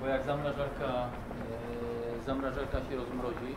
Bo jak zamrażarka się rozmrozi,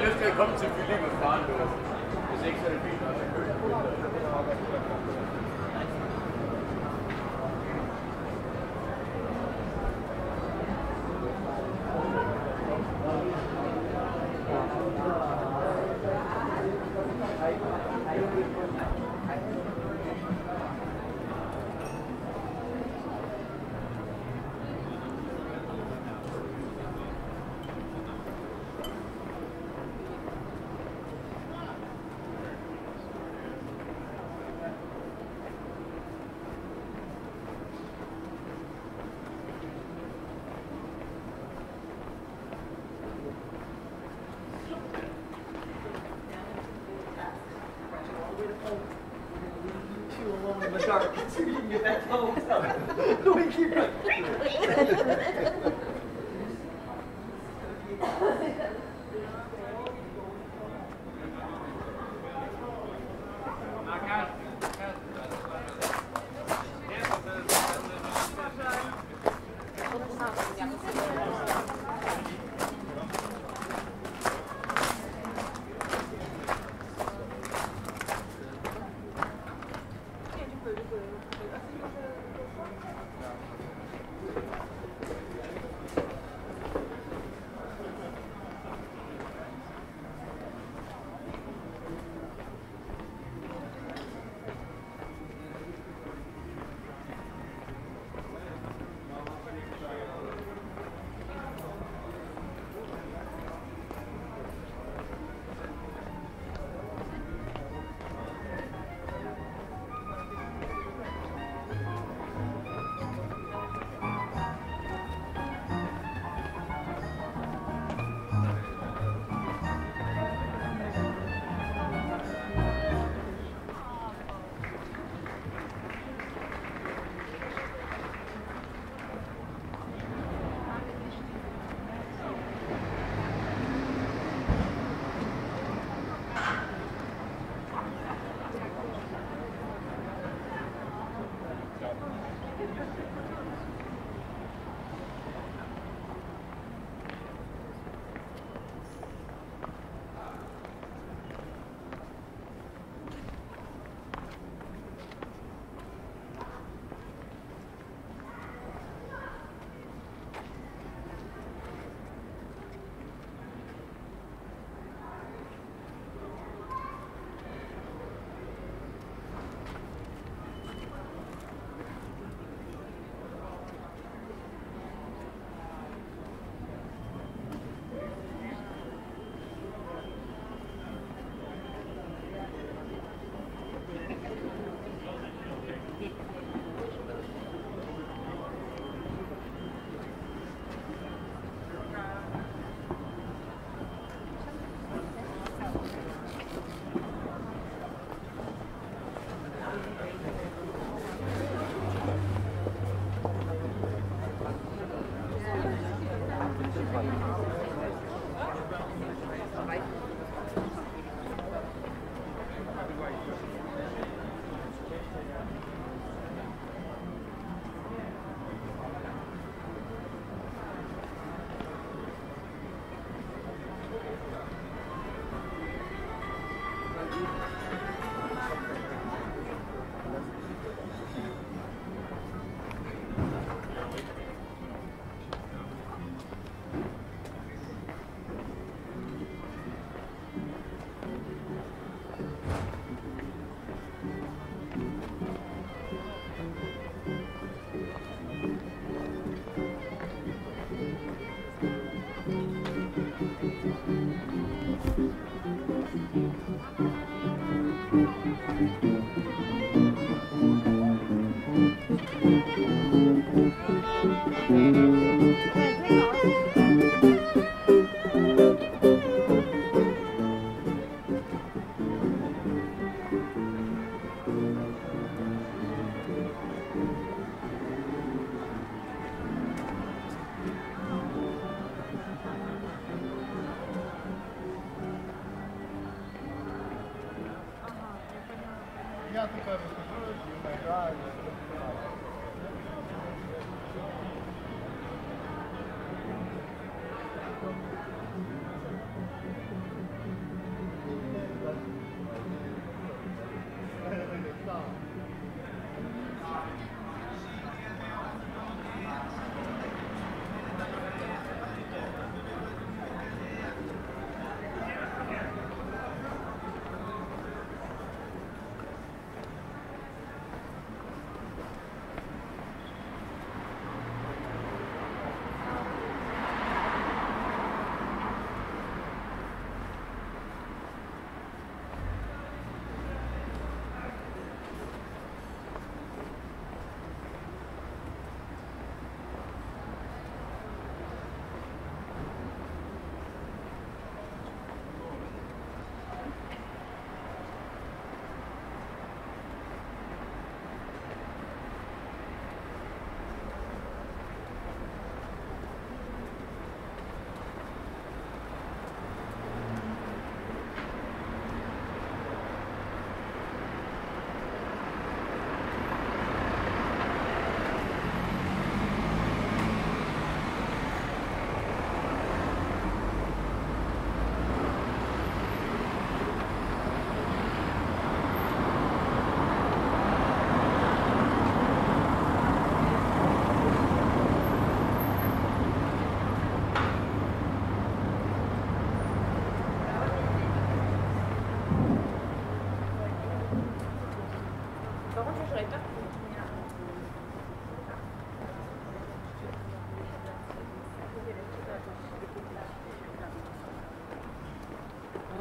Jeg har lyst til at komme til Fylde med faren, hvis ikke så er det fint nok at købe. So you can get that whole stuff. No, we keep it.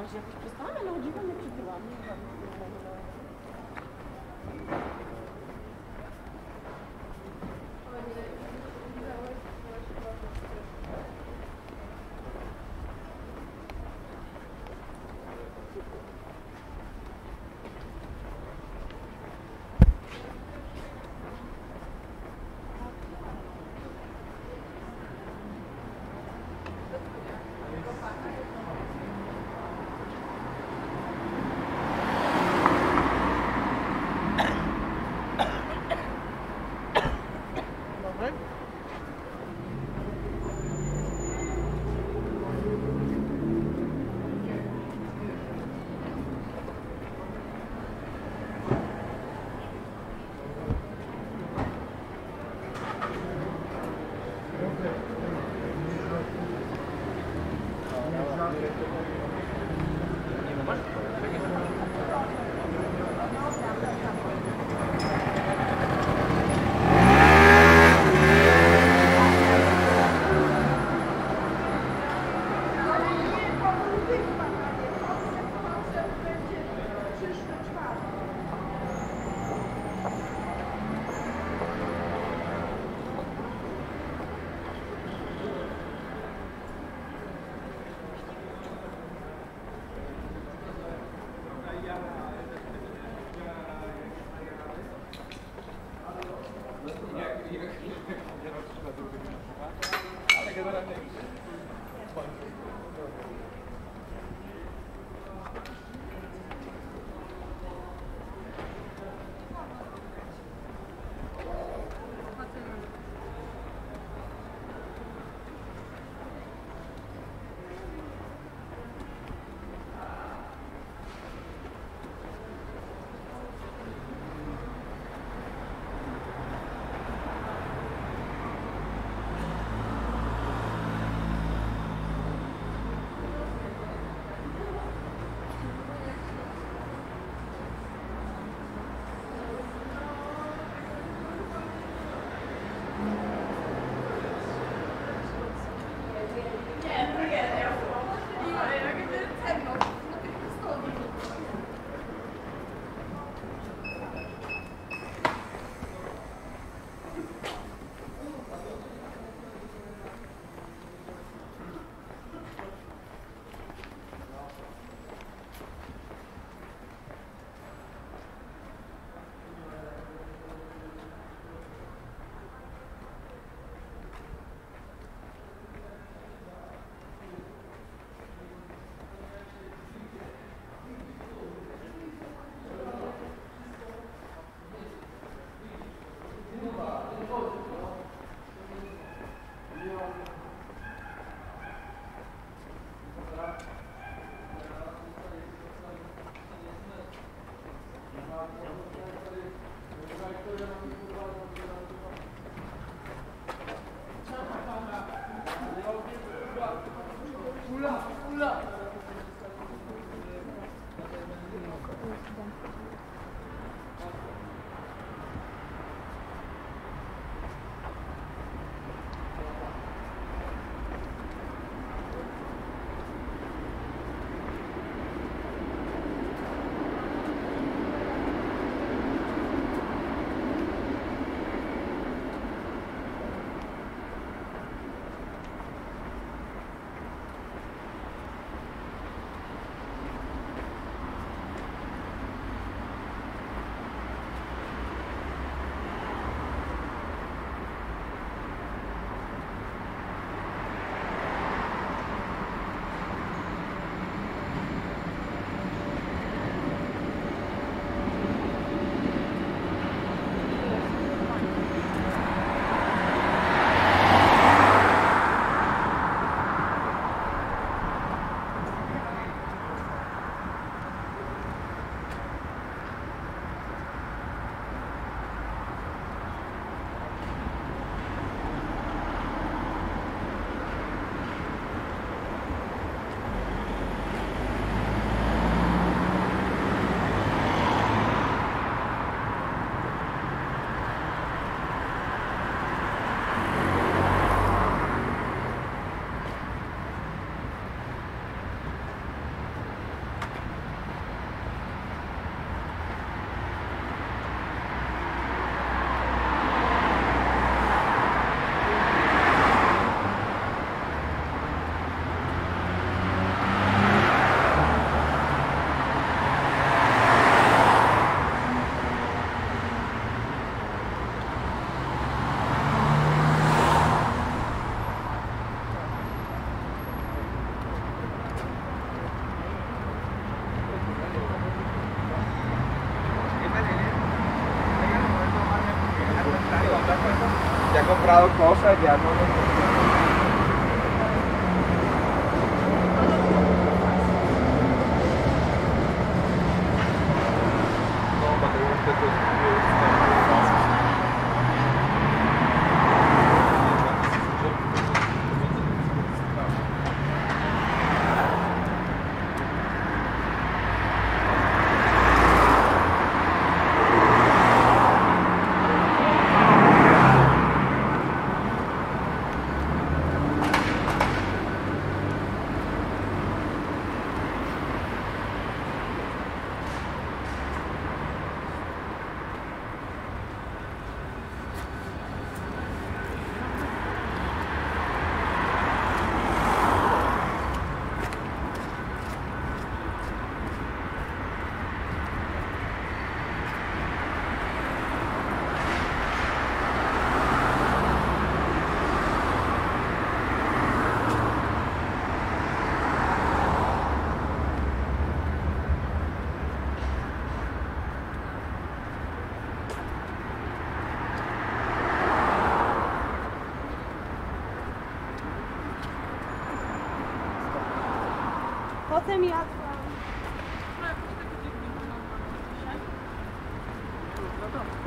aż jakoś przestałam, ale o dziwo nie przytyłam. comprado cosas, ya no. Potem jadłam. No jakoś tak dziwnie wygląda dzisiaj. No dobrze.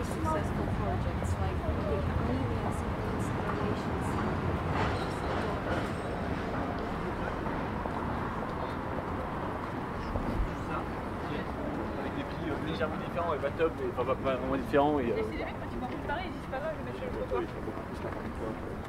very successful projects like the Armenians and the installations. Avec des plis légèrement différents et bathtub, enfin pas vraiment différents. Et c'est limite quand tu vois plus pareil, ils disent pas mal de machines. Oui, il faut beaucoup plus la même fois.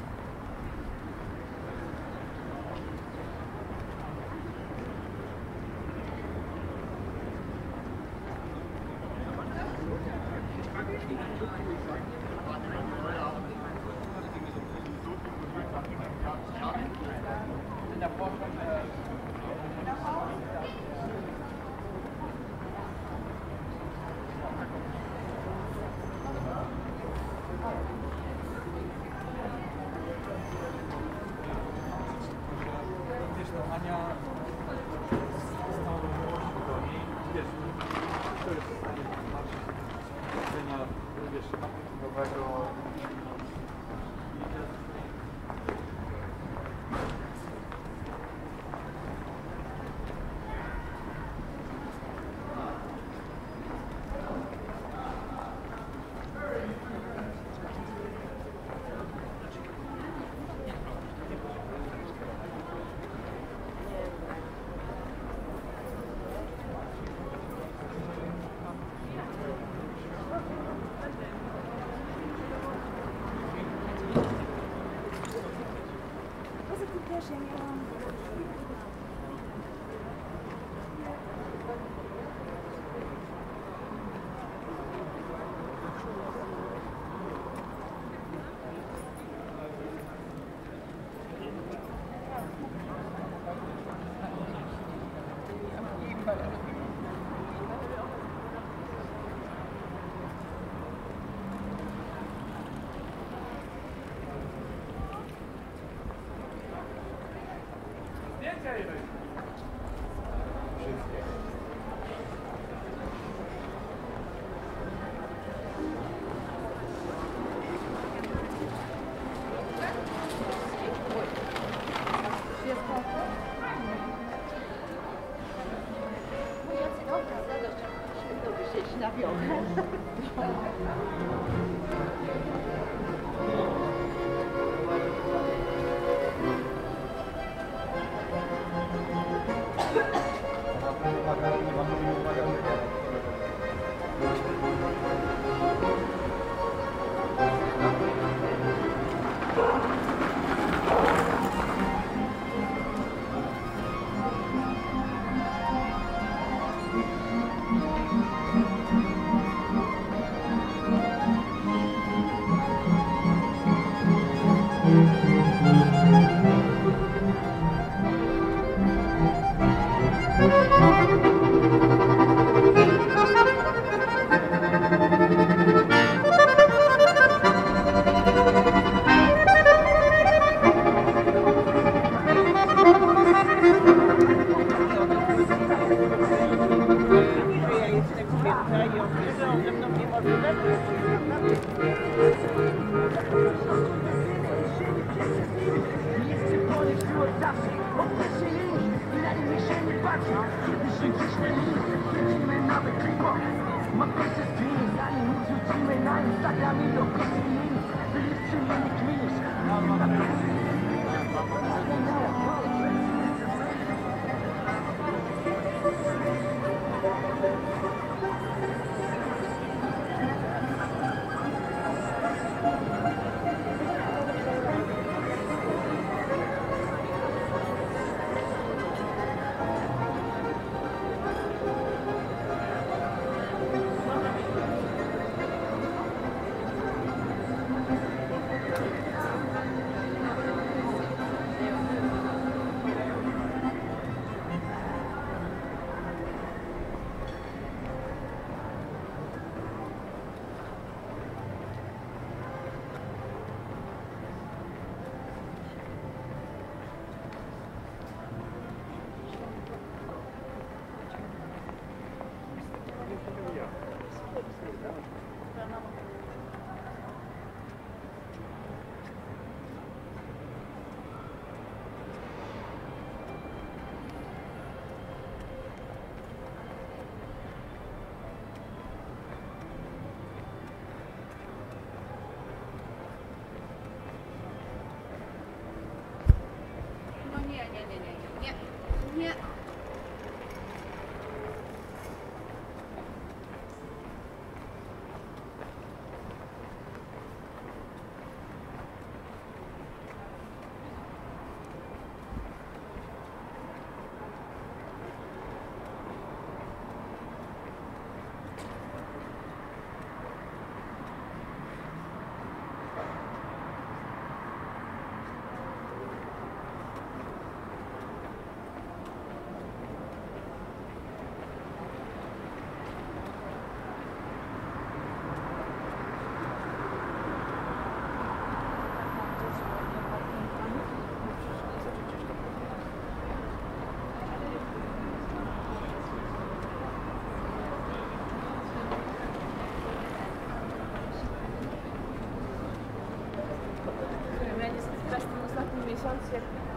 essentiel. Ja,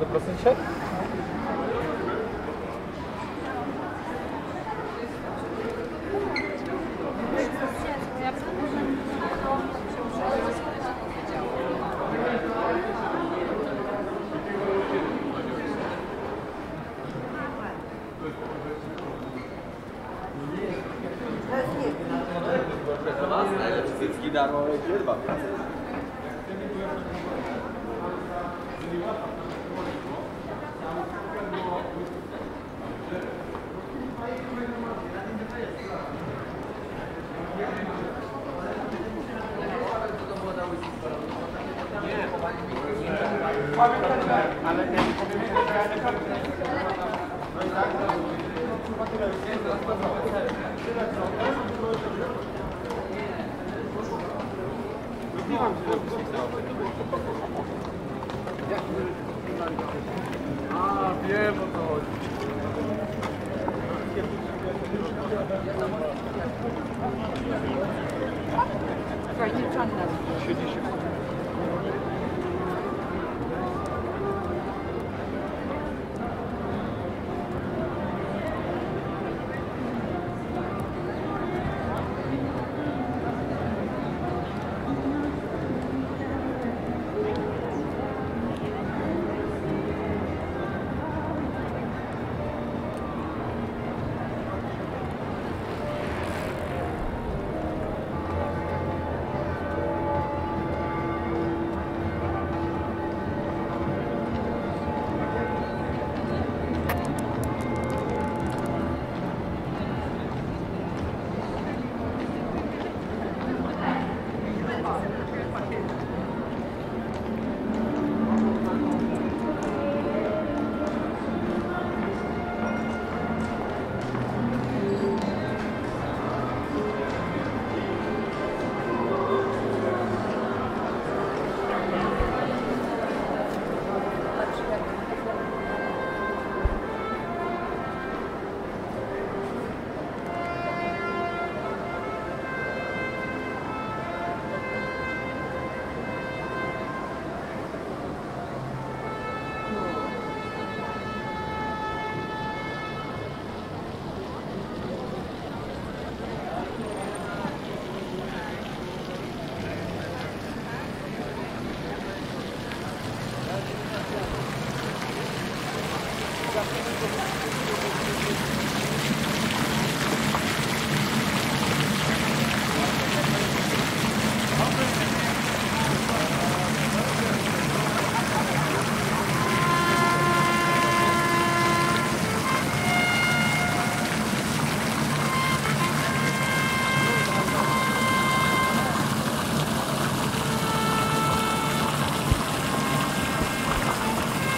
100% share? Gracias.